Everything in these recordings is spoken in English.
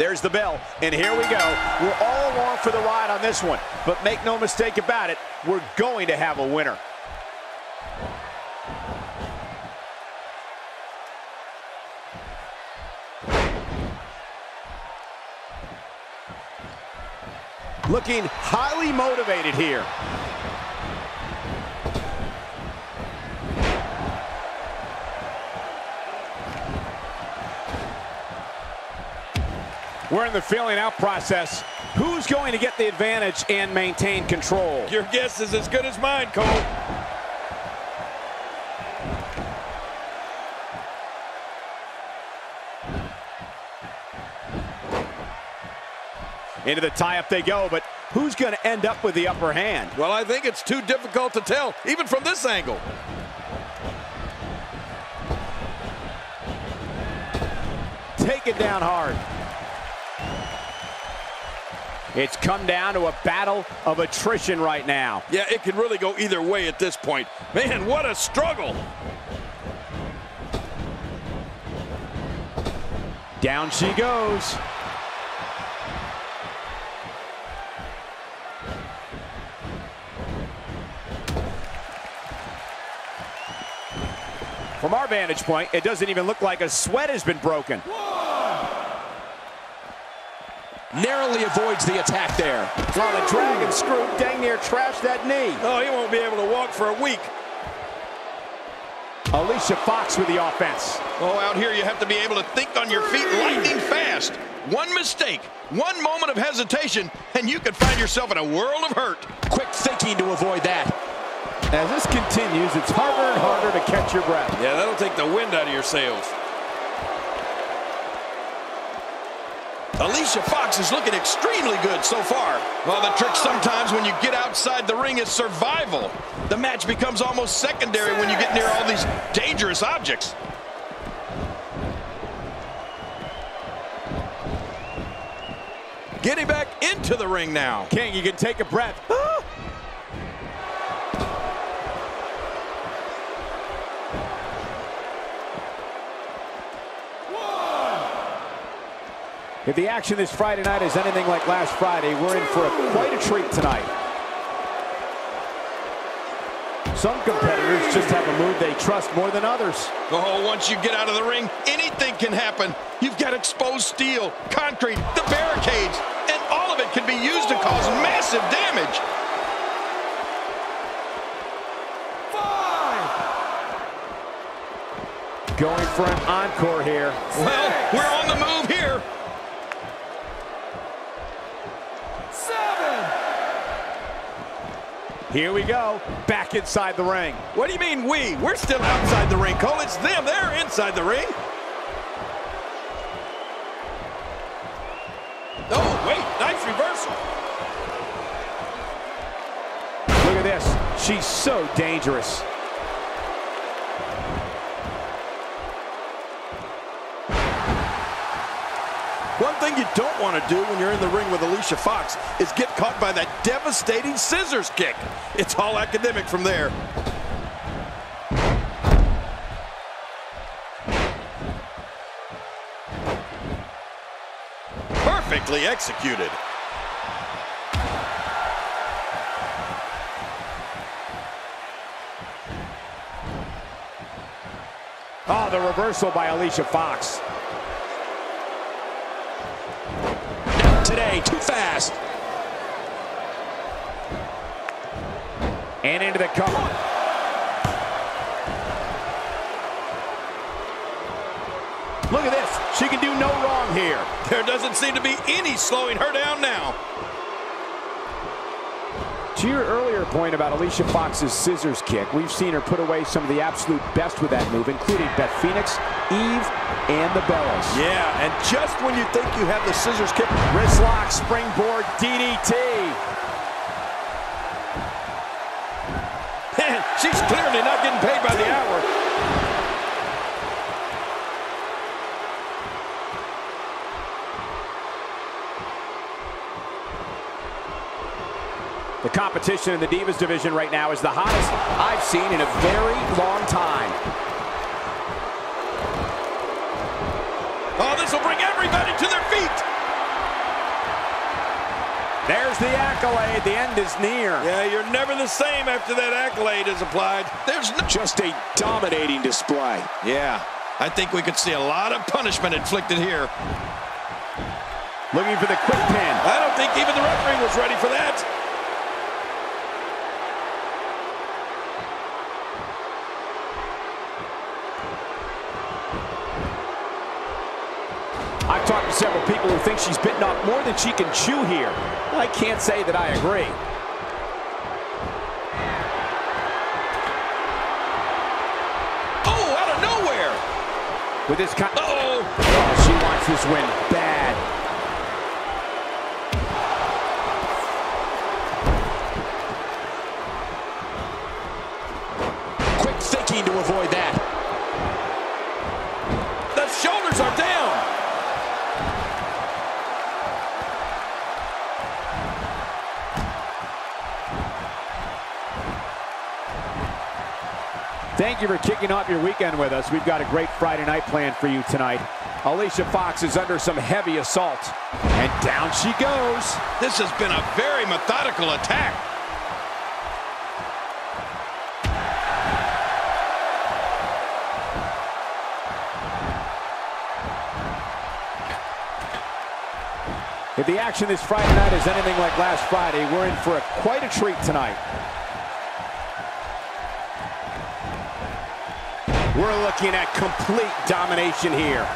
There's the bell, and here we go. We're all along for the ride on this one, but make no mistake about it, we're going to have a winner. Looking highly motivated here. We're in the feeling out process. Who's going to get the advantage and maintain control? Your guess is as good as mine, Cole. Into the tie-up they go, but who's going to end up with the upper hand? Well, I think it's too difficult to tell, even from this angle. Take it down hard. It's come down to a battle of attrition right now. Yeah, it can really go either way at this point. Man, what a struggle. Down she goes. From our vantage point, it doesn't even look like a sweat has been broken. Whoa. Narrowly avoids the attack there. Well, the dragon screw dang near trashed that knee. Oh, he won't be able to walk for a week. Alicia Fox with the offense. Oh, out here you have to be able to think on your feet lightning fast. One mistake, one moment of hesitation, and you could find yourself in a world of hurt. Quick thinking to avoid that. As this continues, it's harder and harder to catch your breath. Yeah, that'll take the wind out of your sails. Alicia Fox is looking extremely good so far. Well, the trick sometimes when you get outside the ring is survival. The match becomes almost secondary when you get near all these dangerous objects. Getting back into the ring now. King, you can take a breath. If the action this Friday night is anything like last Friday, we're in for quite a treat tonight. Some competitors just have a move they trust more than others. Oh, once you get out of the ring, anything can happen. You've got exposed steel, concrete, the barricades, and all of it can be used to cause massive damage. Five. Going for an encore here. Well, we're on the move here. Here we go, back inside the ring. What do you mean we? We're still outside the ring, Cole. It's them, they're inside the ring. Oh, wait, nice reversal. Look at this, she's so dangerous. One thing you don't want to do when you're in the ring with Alicia Fox is get caught by that devastating scissors kick. It's all academic from there. Perfectly executed. Oh, the reversal by Alicia Fox. Today, too fast. And into the cover. Look at this. She can do no wrong here. There doesn't seem to be any slowing her down now. To your earlier point about Alicia Fox's scissors kick, we've seen her put away some of the absolute best with that move, including Beth Phoenix, Eve, and the Bellas. Yeah, and just when you think you have the scissors kick, wrist lock, springboard, DDT. Man, she's clearly not getting paid by the hour. The competition in the Divas division right now is the hottest I've seen in a very long time. Oh, this will bring everybody to their feet. There's the accolade. The end is near. Yeah, you're never the same after that accolade is applied. There's no just a dominating display. Yeah, I think we could see a lot of punishment inflicted here. Looking for the quick pin. I don't think even the referee was ready for that. I've talked to several people who think she's bitten off more than she can chew here. I can't say that I agree. Oh, out of nowhere! With this kind of... Uh-oh! Oh, she wants this win bad. Quick thinking to avoid that. The shoulders are down! Thank you for kicking off your weekend with us. We've got a great Friday night planned for you tonight. Alicia Fox is under some heavy assault. And down she goes. This has been a very methodical attack. If the action this Friday night is anything like last Friday, we're in for quite a treat tonight. We're looking at complete domination here.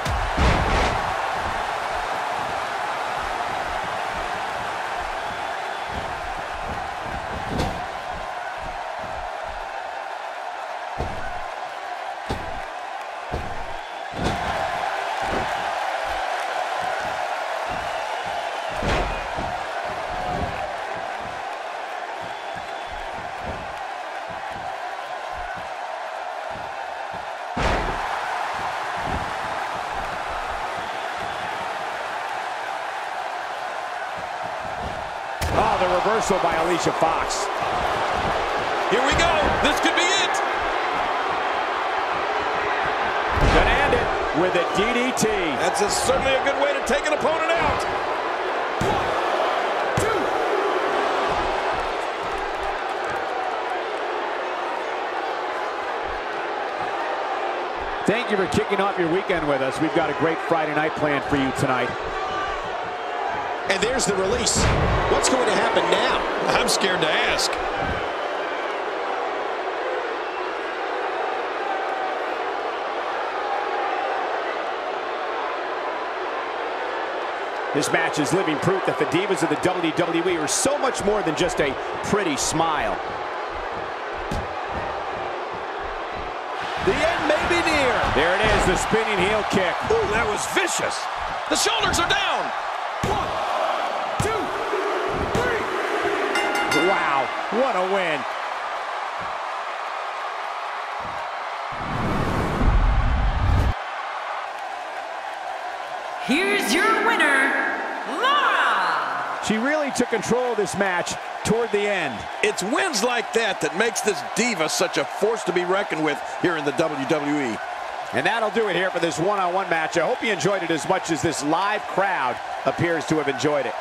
Oh, the reversal by Alicia Fox. Here we go. This could be it. Gonna end it with a DDT. That's certainly a good way to take an opponent out. 1, 2. Thank you for kicking off your weekend with us. We've got a great Friday night planned for you tonight. And there's the release. What's going to happen now? I'm scared to ask. This match is living proof that the divas of the WWE are so much more than just a pretty smile. The end may be near. There it is, the spinning heel kick. Ooh, that was vicious. The shoulders are down. Wow, what a win. Here's your winner, Laura. She really took control of this match toward the end. It's wins like that that makes this diva such a force to be reckoned with here in the WWE. And that'll do it here for this one-on-one match. I hope you enjoyed it as much as this live crowd appears to have enjoyed it.